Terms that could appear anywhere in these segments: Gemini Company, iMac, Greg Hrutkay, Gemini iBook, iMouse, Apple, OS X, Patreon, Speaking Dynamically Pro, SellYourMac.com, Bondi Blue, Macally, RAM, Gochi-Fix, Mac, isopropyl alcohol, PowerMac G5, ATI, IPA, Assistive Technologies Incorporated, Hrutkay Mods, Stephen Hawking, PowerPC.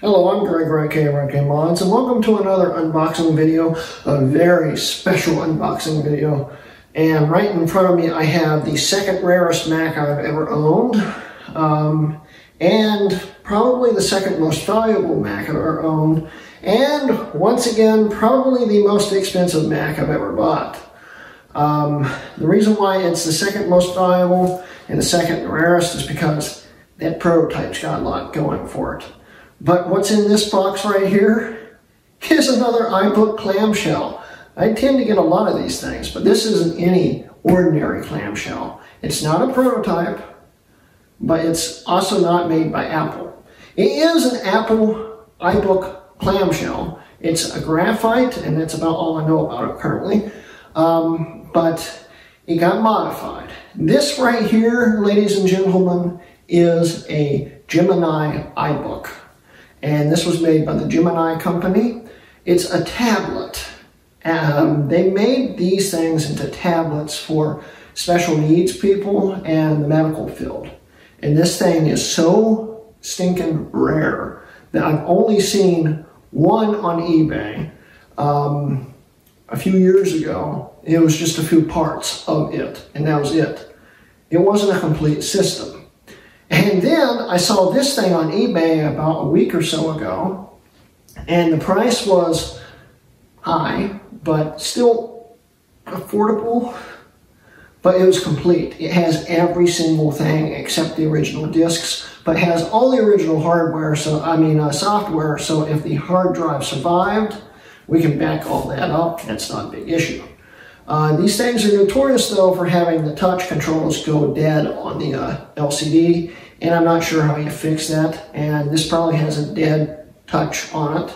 Hello, I'm Greg Hrutkay of Hrutkay Mods, and welcome to another unboxing video, a very special unboxing video. And right in front of me I have the second rarest Mac I've ever owned, and probably the second most valuable Mac I've ever owned, and once again probably the most expensive Mac I've ever bought. The reason why it's the second most valuable and the second rarest is because that prototype's got a lot going for it. But what's in this box right here is another iBook clamshell. I tend to get a lot of these things, but this isn't any ordinary clamshell. It's not a prototype, but it's also not made by Apple. It is an Apple iBook clamshell. It's a graphite, and that's about all I know about it currently. But it got modified. This right here, ladies and gentlemen, is a Gemini iBook. And this was made by the Gemini Company. It's a tablet. They made these things into tablets for special needs people and the medical field. And this thing is so stinking rare that I've only seen one on eBay. A few years ago, it was just a few parts of it, and that was it. It wasn't a complete system. And then I saw this thing on eBay about a week or so ago, and the price was high, but still affordable, but it was complete. It has every single thing except the original discs, but has all the original hardware, software, so if the hard drive survived, we can back all that up. That's not a big issue. These things are notorious, though, for having the touch controls go dead on the LCD, and I'm not sure how you fix that, and this probably has a dead touch on it.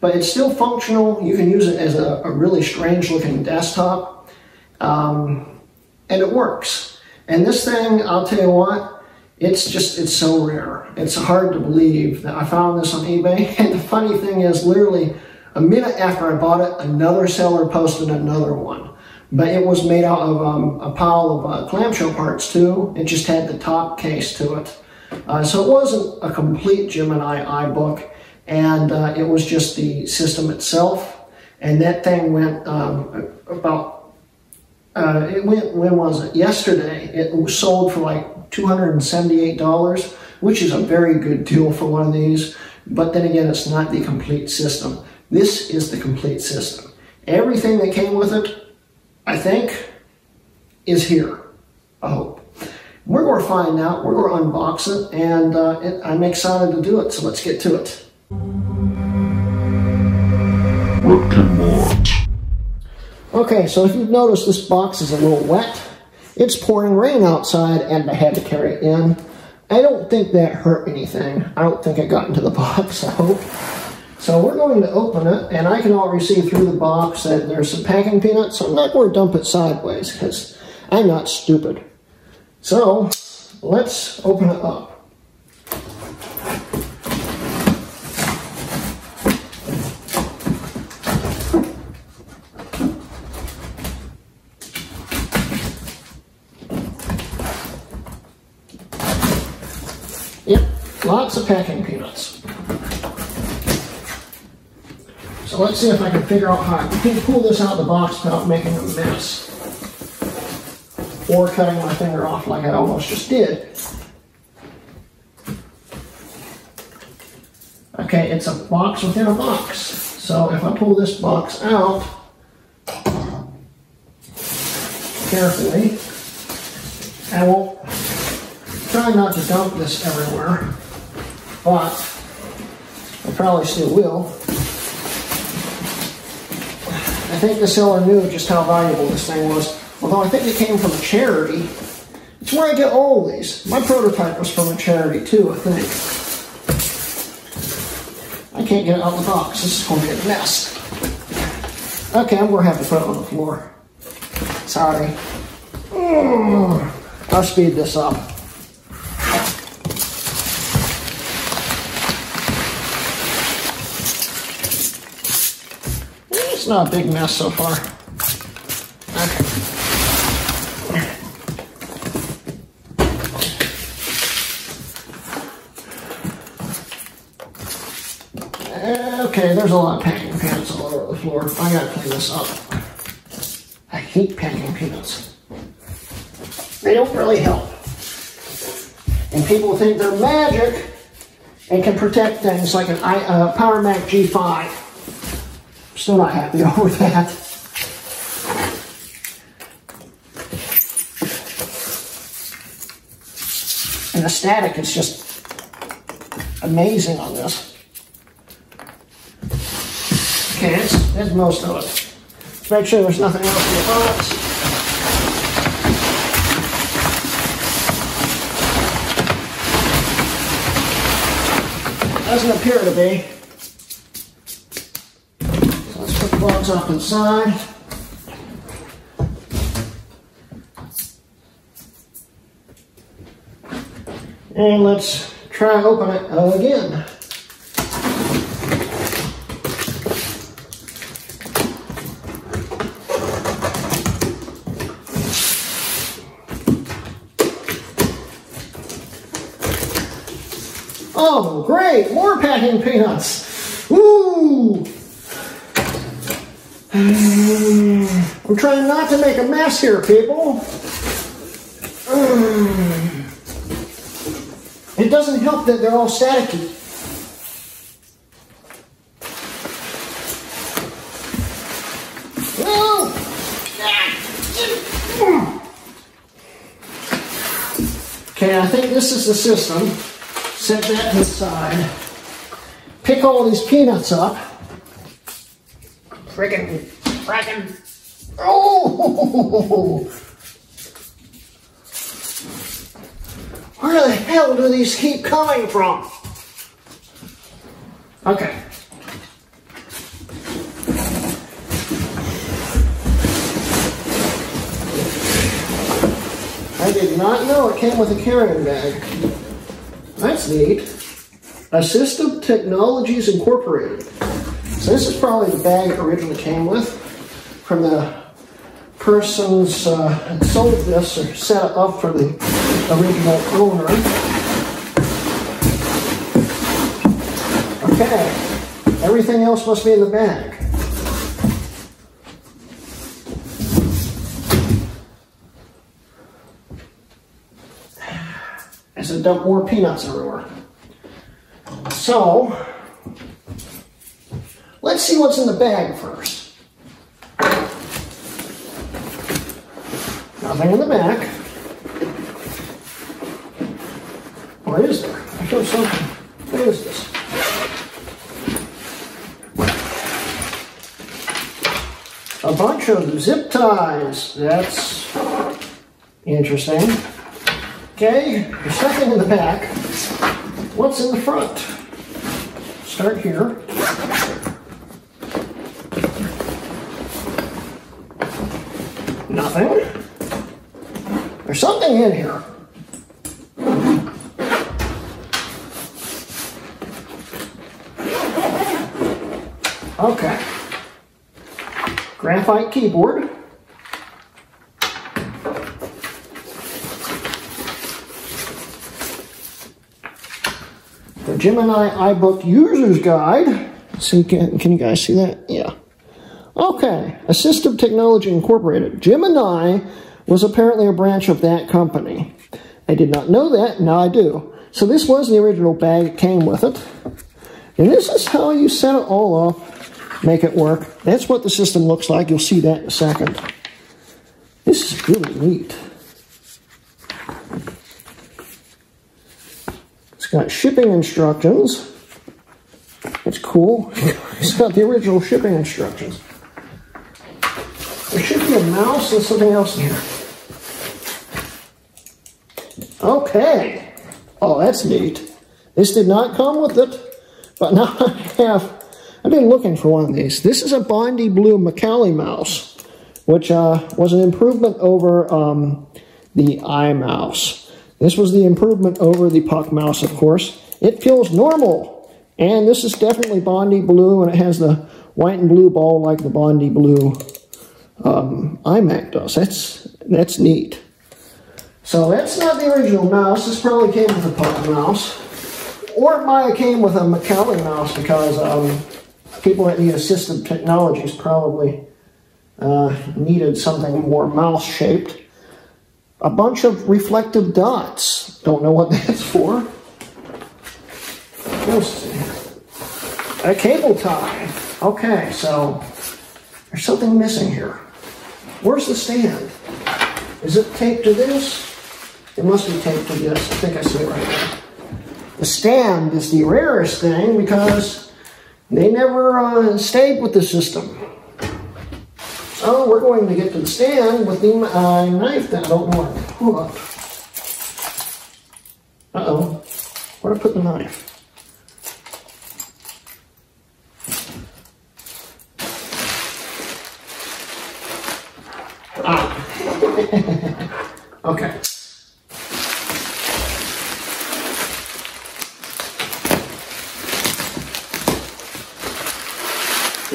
But it's still functional. You can use it as a really strange-looking desktop, and it works. And this thing, I'll tell you what, it's so rare. It's hard to believe that I found this on eBay, and the funny thing is, literally, a minute after I bought it, another seller posted another one. But it was made out of a pile of clamshell parts, too. It just had the top case to it. So it wasn't a complete Gemini iBook, and it was just the system itself. And that thing went when was it? Yesterday. It sold for like $278, which is a very good deal for one of these. But then again, it's not the complete system. This is the complete system. Everything that came with it, I think, is here, I hope. We're going to find out, we're going to unbox it, and I'm excited to do it, so let's get to it. Okay, so if you've noticed, this box is a little wet. It's pouring rain outside, and I had to carry it in. I don't think that hurt anything. I don't think it got into the box, I hope. So we're going to open it, and I can already see through the box that there's some packing peanuts, so I'm not going to dump it sideways, because I'm not stupid. So, let's open it up. Yep, lots of packing peanuts. So let's see if I can figure out how I can pull this out of the box without making a mess. Or cutting my finger off like I almost just did. Okay, it's a box within a box. So if I pull this box out carefully, I will try not to dump this everywhere, but I probably still will. I think the seller knew just how valuable this thing was, although I think it came from a charity. It's where I get all these. My prototype was from a charity too, I think. I can't get it out of the box. This is going to be a mess. Okay, I'm going to have to put it on the floor. Sorry. I'll speed this up. It's not a big mess so far. Okay. Okay, there's a lot of packing peanuts all over the floor. I gotta clean this up. I hate packing peanuts. They don't really help. And people think they're magic and can protect things like an PowerMac G5. I'm still not happy over that. And the static is just amazing on this. Okay, that's most of it. Let's make sure there's nothing else in the box. Doesn't appear to be. So let's put the box up inside. And let's try and open it again. Oh, great! More packing peanuts! Woo! I'm trying not to make a mess here, people. It doesn't help that they're all staticky. Okay, I think this is the system. Set that inside. Pick all these peanuts up. Frickin'. Oh! Where the hell do these keep coming from? Okay. I did not know it came with a carrying bag. That's neat. Assistive Technologies Incorporated. So this is probably the bag it originally came with from the persons that sold this or set it up for the original owner. Okay, everything else must be in the bag. Dump more peanuts everywhere. So, let's see what's in the bag first. Nothing in the back. Or is there? I showed something. What is this? A bunch of zip ties. That's interesting. Okay, there's nothing in the back. What's in the front? Start here. Nothing. There's something in here. Okay. Graphite keyboard. Gemini iBook User's Guide. So can you guys see that? Yeah. Okay. Assistive Technology Incorporated. Gemini was apparently a branch of that company. I did not know that. Now I do. So this was the original bag that came with it. And this is how you set it all up, make it work. That's what the system looks like. You'll see that in a second. This is really neat. Got shipping instructions. It's cool. It's got the original shipping instructions. There should be a mouse and something else in here. Okay. Oh, that's neat. This did not come with it, but now I have. I've been looking for one of these. This is a Bondi Blue Macally mouse, which was an improvement over the iMouse. This was the improvement over the Puck mouse, of course. It feels normal, and this is definitely Bondi Blue, and it has the white and blue ball like the Bondi Blue iMac does. That's neat. So that's not the original mouse. This probably came with the Puck mouse. Or it might have came with a Macally mouse, because people at the Assistive Technologies probably needed something more mouse-shaped. A bunch of reflective dots. Don't know what that's for. We'll see. A cable tie. Okay, so there's something missing here. Where's the stand? Is it taped to this? It must be taped to this. I think I see it right there. The stand is the rarest thing because they never stayed with the system. So we're going to get to the stand with the knife that I don't want to pull up. Uh-oh. Where did I put the knife? Ah. Okay.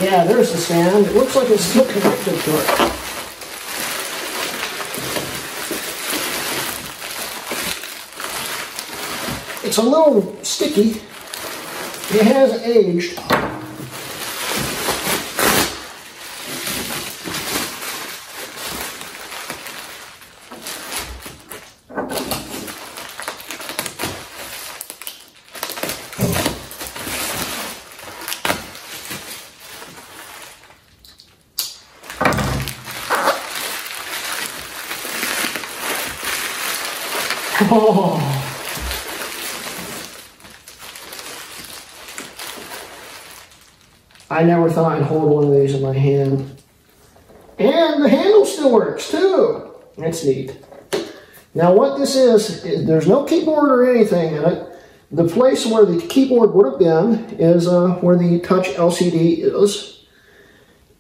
Yeah, there's the stand. It looks like it's still connected to it. It's a little sticky. It has aged. Oh. I never thought I'd hold one of these in my hand. And the handle still works too. That's neat. Now what this is there's no keyboard or anything in it. The place where the keyboard would have been is where the touch LCD is.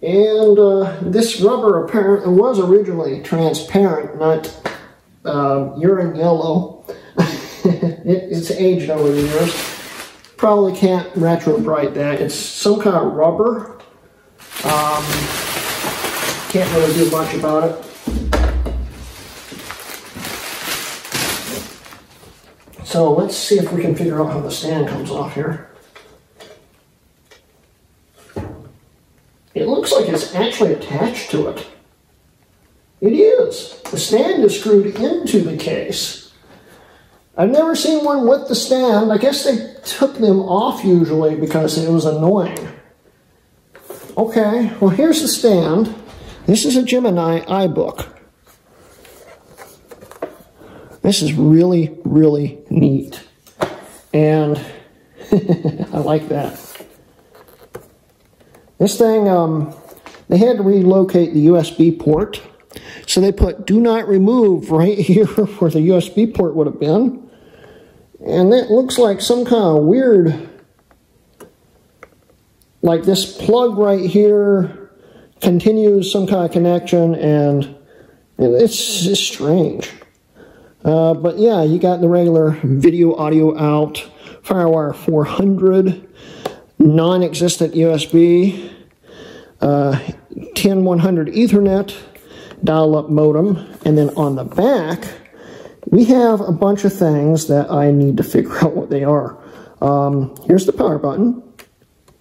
And this rubber apparently was originally transparent, not urine yellow. It's aged over the years. Probably can't retro bright that. It's some kind of rubber. Can't really do much about it. So let's see if we can figure out how the stand comes off here. It looks like it's actually attached to it. It is. The stand is screwed into the case. I've never seen one with the stand. I guess they took them off usually because it was annoying. Okay, well here's the stand. This is a Gemini iBook. This is really, really neat. And I like that. This thing, they had to relocate the USB port. So they put "do not remove" right here where the USB port would have been. And that looks like some kind of weird, like this plug right here continues some kind of connection, and it's strange. But yeah, you got the regular video audio out, FireWire 400, non-existent USB, 10100 Ethernet, dial-up modem, and then on the back we have a bunch of things that I need to figure out what they are. Here's the power button.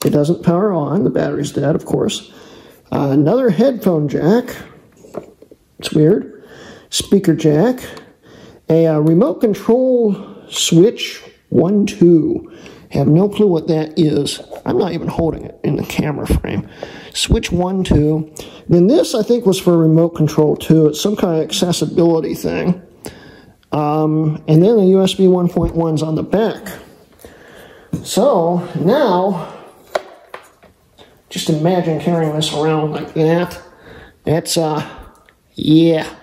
It doesn't power on, the battery's dead of course. Another headphone jack, it's weird, speaker jack, a remote control switch 1-2, have no clue what that is. I'm not even holding it in the camera frame. Switch 1-2. Then this, I think, was for remote control, too. It's some kind of accessibility thing. And then the USB 1.1's on the back. So, now, just imagine carrying this around like that. That's, yeah.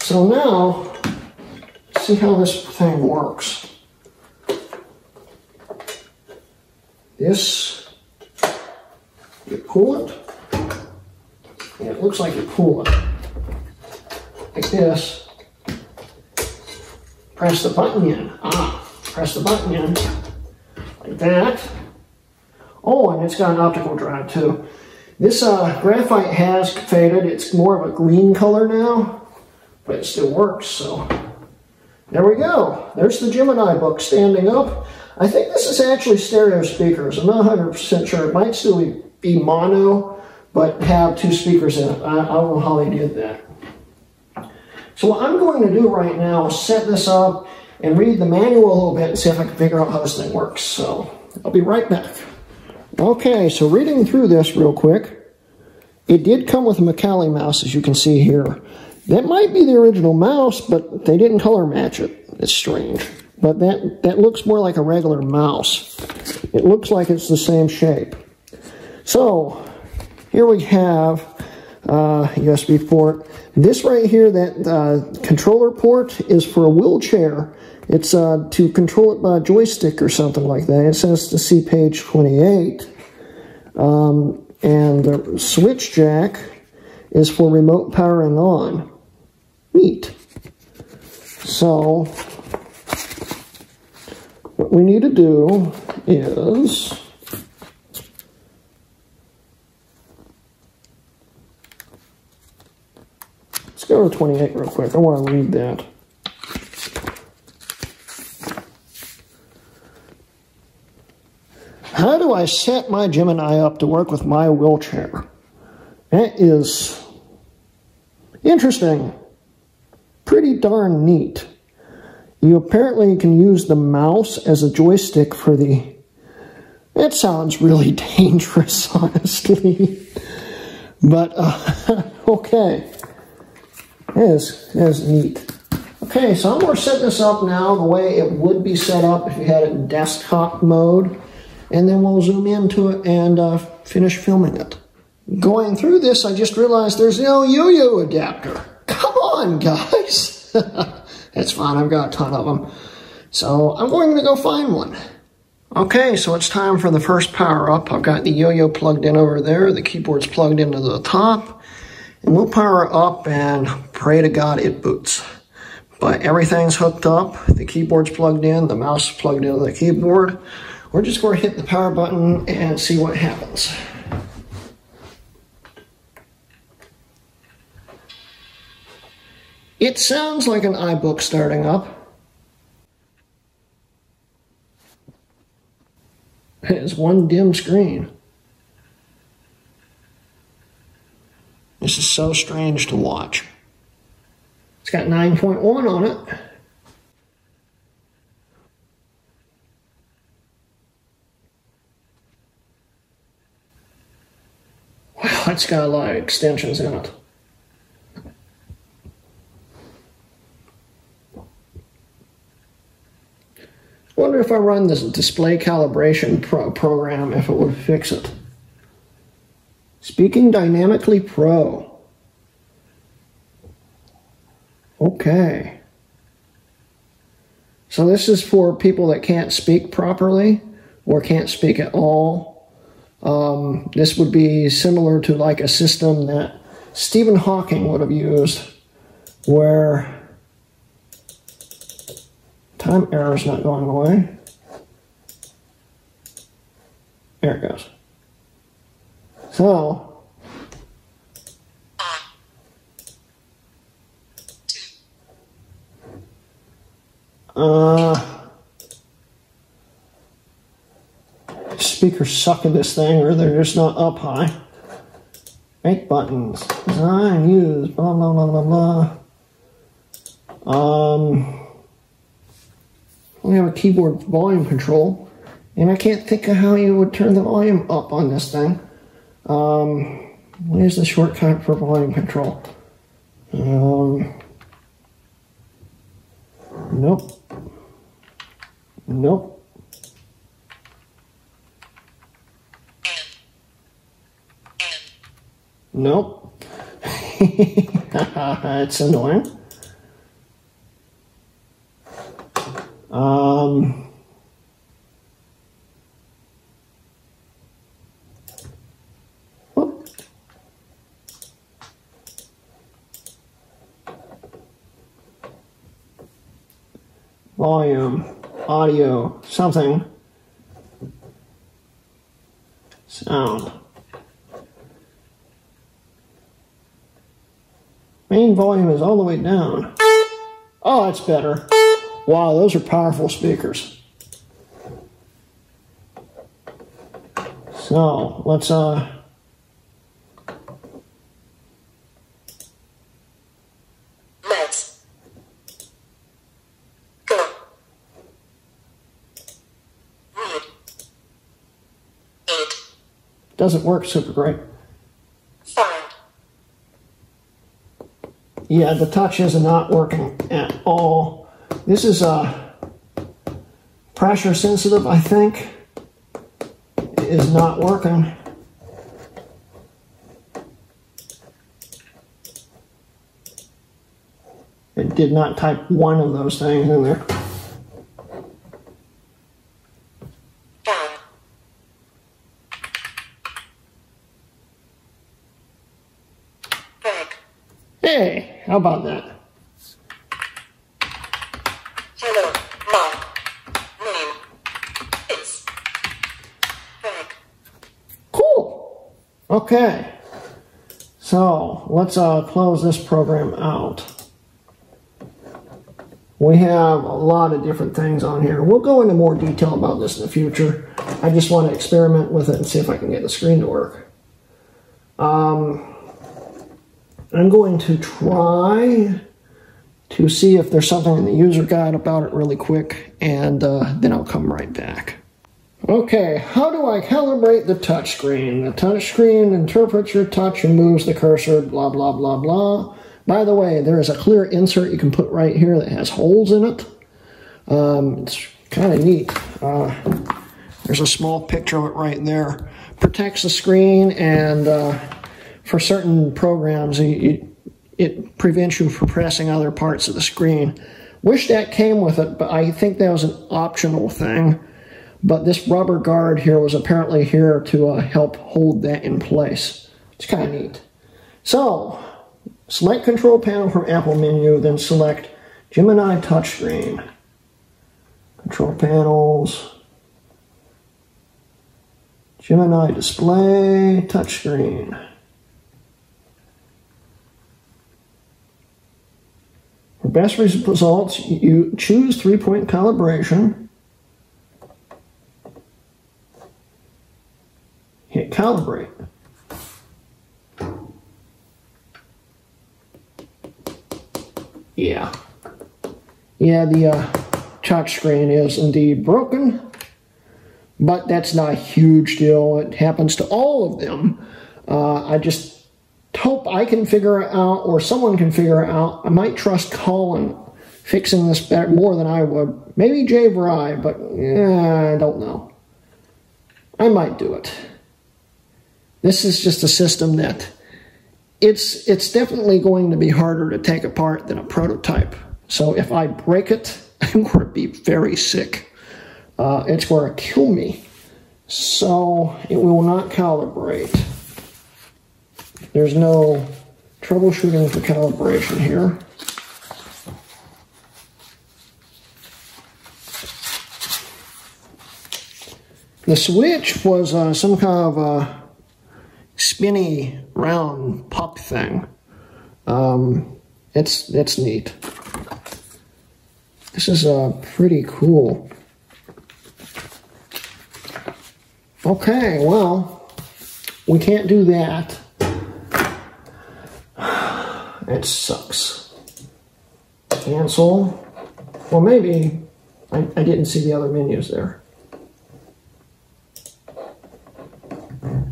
So now, see how this thing works. This, you pull it, and it looks like you pull it, like this, press the button in, press the button in, like that. Oh, and it's got an optical drive too. This graphite has faded, it's more of a green color now, but it still works, so There we go. There's the Gemini book standing up. I think this is actually stereo speakers. I'm not 100% sure. It might still be mono, but have two speakers in it. I don't know how they did that. So what I'm going to do right now is set this up and read the manual a little bit and see if I can figure out how this thing works. So I'll be right back. Okay, so reading through this real quick. It did come with a Macally mouse, as you can see here. That might be the original mouse, but they didn't color match it. It's strange. But that looks more like a regular mouse. It looks like it's the same shape. So here we have USB port. This right here, that controller port, is for a wheelchair. It's to control it by a joystick or something like that. It says to see page 28. And the switch jack is for remote power and on. Neat. So what we need to do is let's go to 28 real quick. I want to read that. How do I set my Gemini up to work with my wheelchair? That is interesting. Pretty darn neat. You apparently can use the mouse as a joystick for the... That sounds really dangerous, honestly. But, okay. That is neat. Okay, so I'm going to set this up now the way it would be set up if you had it in desktop mode. And then we'll zoom into it and finish filming it. Going through this, I just realized there's no yo-yo adapter. Come on, guys. That's fine, I've got a ton of them. So I'm going to go find one. Okay, so it's time for the first power up. I've got the yo-yo plugged in over there. The keyboard's plugged into the top. And we'll power up and pray to God it boots. But everything's hooked up. The keyboard's plugged in. The mouse is plugged into the keyboard. We're just going to hit the power button and see what happens. It sounds like an iBook starting up. It's one dim screen. This is so strange to watch. It's got 9.1 on it. It's got a lot of extensions in it. I wonder if I run this display calibration program if it would fix it. Speaking Dynamically Pro. Okay. So this is for people that can't speak properly or can't speak at all. This would be similar to like a system that Stephen Hawking would have used where time error is not going away. There it goes. So, speakers suck at this thing, or they're just not up high. Make buttons. Design, use, blah, blah, blah, blah, blah. We have a keyboard volume control, and I can't think of how you would turn the volume up on this thing. Where's the shortcut for volume control? Nope. Nope. Nope. It's annoying. Whoop. Volume, audio, something. Sound. Main volume is all the way down. Oh, that's better. Wow, those are powerful speakers. So let's doesn't work super great. Fine. Yeah, the touches are not working at all. This is pressure sensitive, I think. It is not working. It did not type one of those things in there. Hey, how about that? Hello, my name is Greg. Cool. Okay. So let's close this program out. We have a lot of different things on here. We'll go into more detail about this in the future. I just want to experiment with it and see if I can get the screen to work. I'm going to try to see if there's something in the user guide about it really quick, and then I'll come right back. Okay, how do I calibrate the touchscreen? The touchscreen interprets your touch and moves the cursor, blah, blah, blah, blah. By the way, there is a clear insert you can put right here that has holes in it. It's kind of neat. There's a small picture of it right there. Protects the screen, and for certain programs, it prevents you from pressing other parts of the screen. Wish that came with it, but I think that was an optional thing. But this rubber guard here was apparently here to help hold that in place. It's kind of neat. So, select Control Panel from Apple menu, then select Gemini Touchscreen. Control Panels. Gemini Display, Touchscreen. For best results, you choose 3-point calibration. Hit calibrate. Yeah. Yeah, the touch screen is indeed broken, but that's not a huge deal. It happens to all of them. I just hope I can figure it out, or someone can figure it out. I might trust Colin fixing this better, more than I would. Maybe Jay Bry, but yeah, I don't know. I might do it. This is just a system that it's definitely going to be harder to take apart than a prototype. So if I break it, I'm going to be very sick. It's going to kill me. So it will not calibrate. There's no troubleshooting for calibration here. The switch was some kind of a spinny round puck thing. It's neat. This is pretty cool. Okay, well, we can't do that. It sucks. Cancel. Well, maybe I didn't see the other menus there.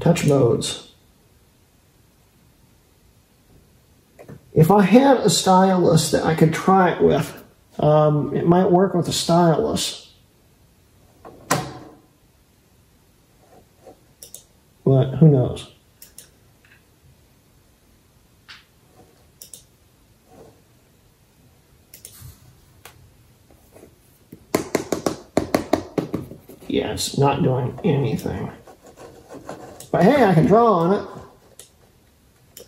Touch modes. If I had a stylus that I could try it with, it might work with a stylus. But who knows? Yeah, it's not doing anything. But hey, I can draw on it.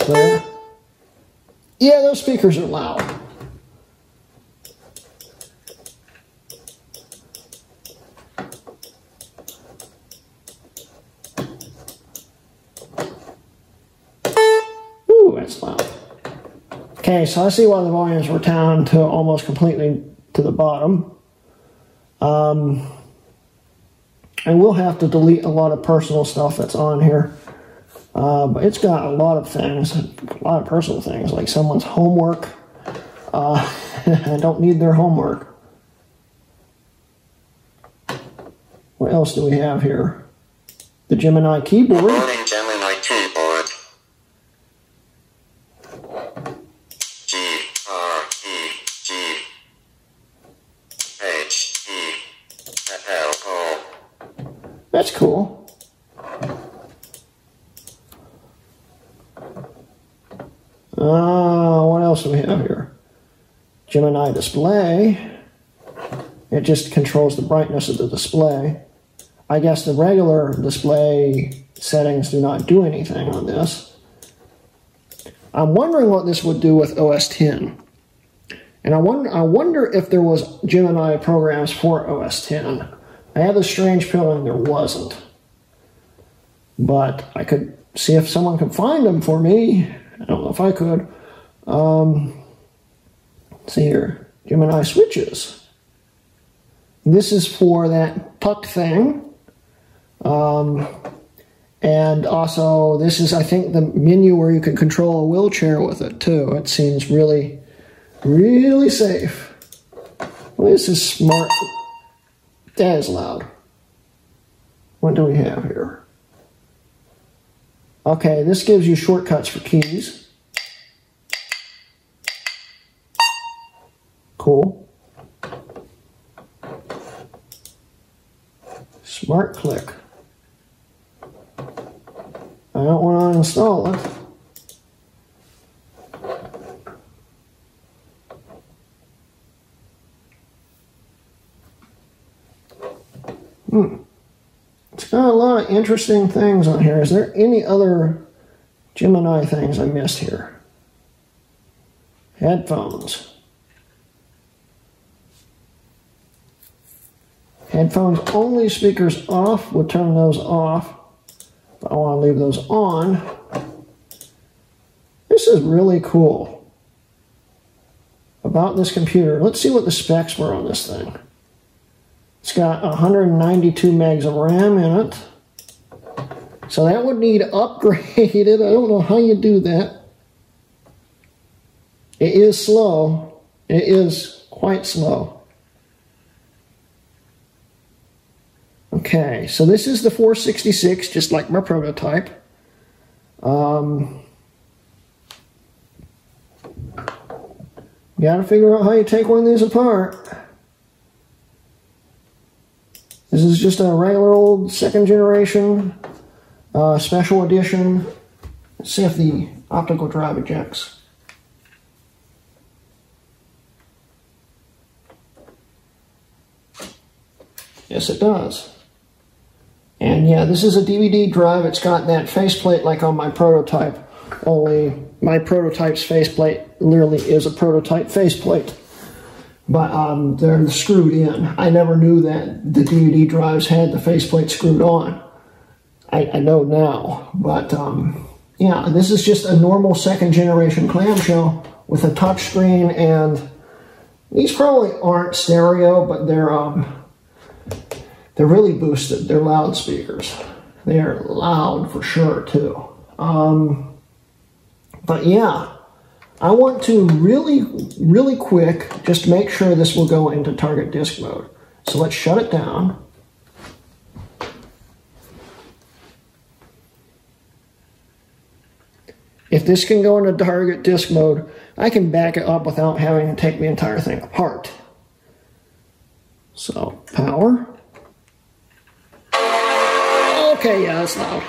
Clear? Yeah, those speakers are loud. Ooh, that's loud. Okay, so I see why the volumes were down to almost completely to the bottom. And we'll have to delete a lot of personal stuff that's on here. But it's got a lot of things, a lot of personal things, like someone's homework. I don't need their homework. What else do we have here? The Gemini keyboard. Warning, Gemini keyboard. G R E G H E L O. That's cool. What else do we have here? Gemini display. It just controls the brightness of the display. I guess the regular display settings do not do anything on this. I'm wondering what this would do with OS X. And I wonder if there was Gemini programs for OS X. I have a strange feeling there wasn't. But I could see if someone could find them for me. I don't know if I could. Let's see here. Gemini switches. This is for that puck thing. And also, this is, I think, the menu where you can control a wheelchair with it, too. It seems really, really safe. Well, this is smart. That is loud. What do we have here? Okay, this gives you shortcuts for keys. Cool. Smart click. I don't want to install it. It's got a lot of interesting things on here. Is there any other Gemini things I missed here? Headphones. Headphones only, speakers off. We'll turn those off. But I want to leave those on. This is really cool about this computer. Let's see what the specs were on this thing. It's got 192 megs of RAM in it. So that would need upgraded. I don't know how you do that. It is slow. It is quite slow. Okay, so this is the 466, just like my prototype. Gotta figure out how you take one of these apart. This is just a regular old second generation special edition. Let's see if the optical drive ejects. Yes, it does. And yeah, this is a DVD drive. It's got that faceplate like on my prototype, only my prototype's faceplate literally is a prototype faceplate. But they're screwed in. I never knew that the DVD drives had the faceplate screwed on. I know now. But yeah, this is just a normal second generation clamshell with a touchscreen, and these probably aren't stereo, but they're really boosted. They're loudspeakers. They're loud for sure too. But yeah. I want to really quick just make sure this will go into target disk mode. So let's shut it down. If this can go into target disk mode, I can back it up without having to take the entire thing apart. So, power. Okay, yeah, that's loud.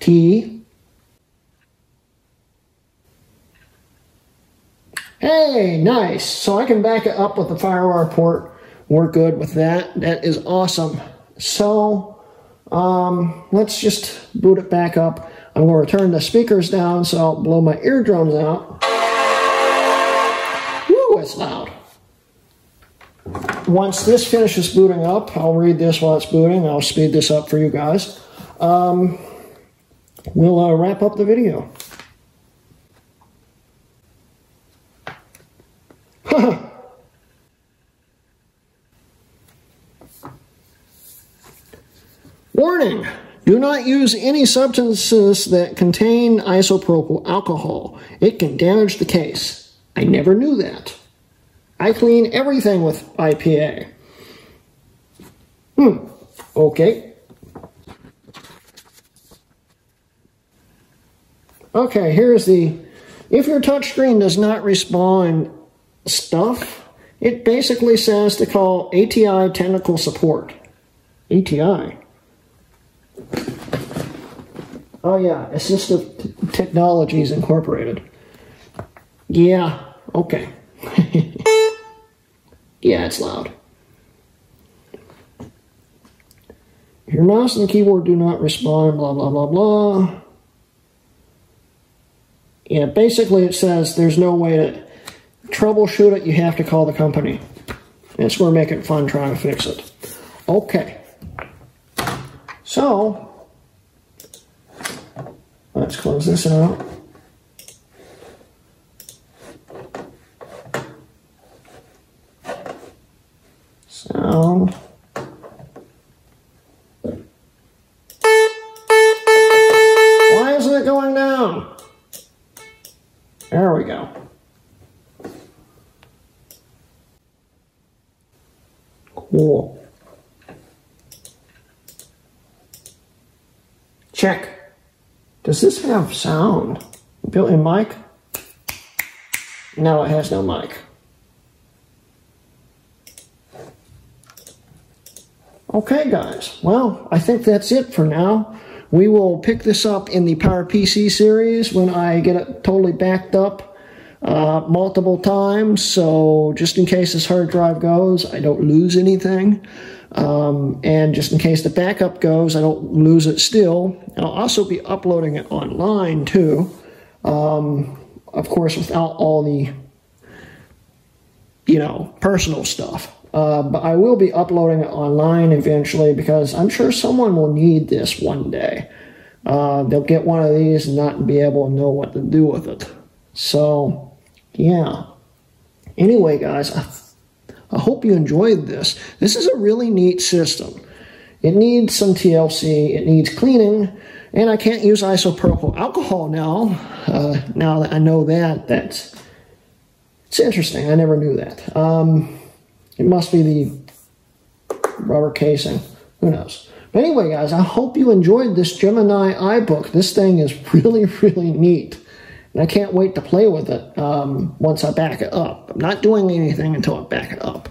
T. Hey, nice. So I can back it up with the FireWire port. We're good with that. That is awesome. So let's just boot it back up. I'm going to turn the speakers down so I'll blow my eardrums out. Woo, it's loud. Once this finishes booting up, I'll read this while it's booting. I'll speed this up for you guys. We'll wrap up the video. Warning. Do not use any substances that contain isopropyl alcohol. It can damage the case. I never knew that. I clean everything with IPA. Okay. Okay, here's the... If your touchscreen does not respond stuff, it basically says to call ATI technical support. ATI? Oh yeah, Assistive Technologies Incorporated. Yeah, okay. Yeah, it's loud. Your mouse and keyboard do not respond, blah, blah, blah, blah. Yeah, basically it says there's no way to troubleshoot it. You have to call the company. That's where make it fun trying to fix it. Okay. So... let's close this out. So... why isn't it going down? There we go. Cool. Check. Does this have sound? Built-in mic? No, it has no mic. Okay, guys. Well, I think that's it for now. We will pick this up in the PowerPC series when I get it totally backed up multiple times. So just in case this hard drive goes, I don't lose anything. And just in case the backup goes, I don't lose it still. And I'll also be uploading it online too. Of course, without all the, you know, personal stuff. But I will be uploading it online eventually because I'm sure someone will need this one day. They'll get one of these and not be able to know what to do with it. So, yeah. Anyway, guys, I hope you enjoyed this. This is a really neat system. It needs some TLC. It needs cleaning. And I can't use isopropyl alcohol now. Now that I know that, it's interesting. I never knew that. It must be the rubber casing. Who knows? But anyway, guys, I hope you enjoyed this Gemini iBook. This thing is really, really neat. And I can't wait to play with it once I back it up. I'm not doing anything until I back it up.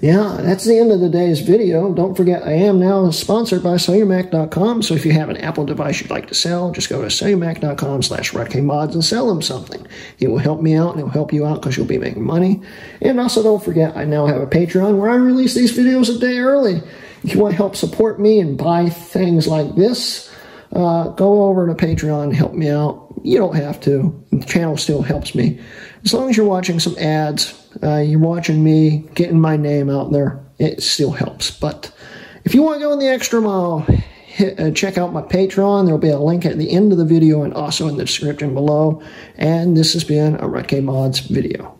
Yeah, that's the end of today's video. Don't forget, I am now sponsored by SellYourMac.com. So if you have an Apple device you'd like to sell, just go to SellYourMac.com/Hrutkay Mods and sell them something. It will help me out and it will help you out because you'll be making money. And also don't forget, I now have a Patreon where I release these videos a day early. If you want to help support me and buy things like this, go over to Patreon and help me out. You don't have to. The channel still helps me. As long as you're watching some ads, you're watching me, getting my name out there, it still helps. But if you want to go in the extra mile, check out my Patreon. There will be a link at the end of the video and also in the description below. And this has been a Hrutkay Mods video.